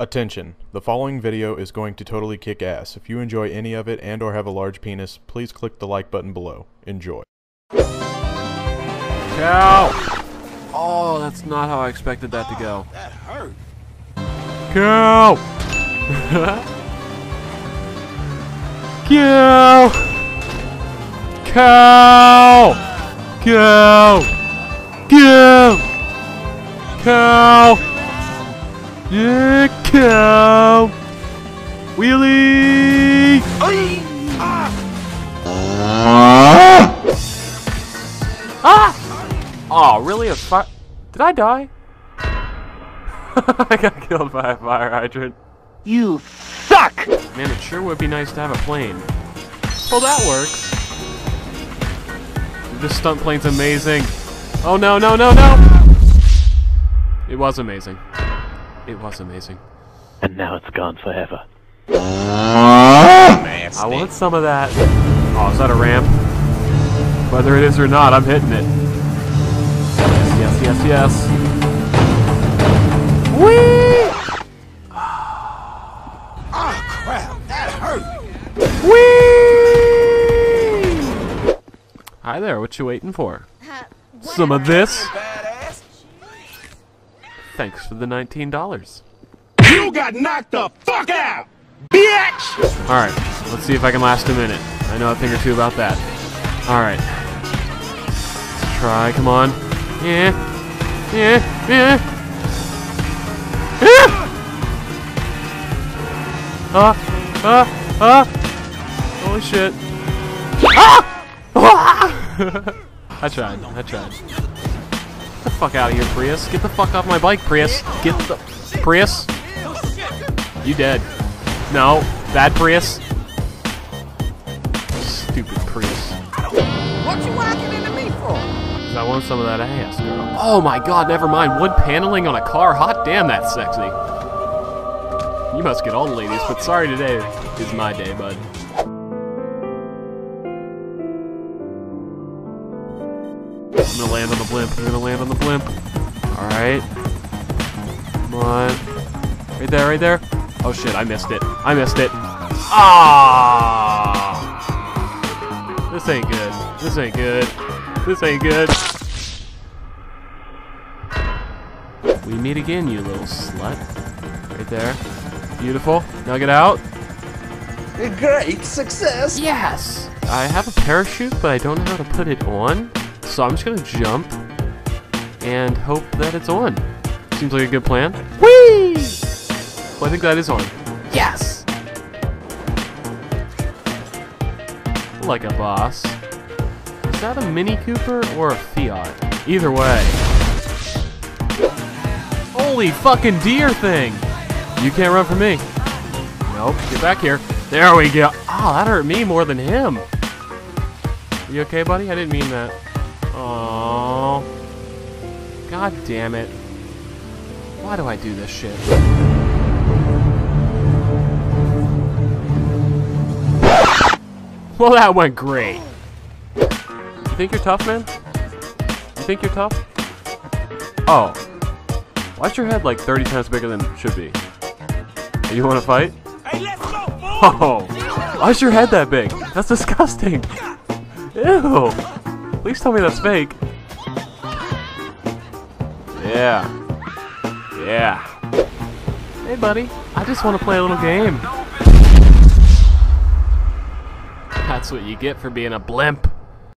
Attention, the following video is going to totally kick ass. If you enjoy any of it and or have a large penis, please click the like button below. Enjoy. Cow! Oh, that's not how I expected that to go. That hurt. Cow! Cow! Cow! Cow! Cow! Cow! Yeah, cow! Wheelie! Ah! Oh, really? A fire? Did I die? I got killed by a fire hydrant. You suck! Man, it sure would be nice to have a plane. Well, that works. This stunt plane's amazing. Oh no, no, no, no! It was amazing. It was amazing. And now it's gone forever. Nasty. I want some of that. Oh, is that a ramp? Whether it is or not, I'm hitting it. Yes, yes, yes, yes. Whee! Oh, crap. That hurt. Whee! Hi there. What you waiting for? Some of this? Thanks for the $19. You got knocked the fuck out, bitch! Alright, let's see if I can last a minute. I know a thing or two about that. Alright. Let's try, come on. Yeah. Yeah. Yeah. Yeah. Holy shit. Ah! Ah! I tried. Get the fuck out of here, Prius. Get the fuck off my bike, Prius. Get the... Prius? You dead. No. Bad Prius. Stupid Prius. What you whacking into me for? Because I want some of that ass, girl. Oh my god, never mind. Wood paneling on a car. Hot damn, that's sexy. You must get all the ladies, but sorry, today is my day, bud. I'm gonna land on the blimp. I'm gonna land on the blimp. Alright. Come on. Right there, right there. Oh shit, I missed it. I missed it. Ah! This ain't good. This ain't good. This ain't good. We meet again, you little slut. Right there. Beautiful. Now get out. A great success! Yes! I have a parachute, but I don't know how to put it on. So I'm just gonna jump and hope that it's on. Seems like a good plan. Whee! Well, I think that is on. Yes! Like a boss. Is that a Mini Cooper or a Fiat? Either way. Holy fucking deer thing! You can't run from me. Nope, get back here. There we go. Oh, that hurt me more than him. You okay, buddy? I didn't mean that. Oh, god damn it. Why do I do this shit? Well, that went great. You think you're tough, man? You think you're tough? Oh. Why is your head like 30 times bigger than it should be? You want to fight? Hey, let's go, boy! Oh. Why is your head that big? That's disgusting. Ew. Please tell me that's fake. Yeah. Yeah. Hey, buddy. I just want to play a little game. That's what you get for being a blimp.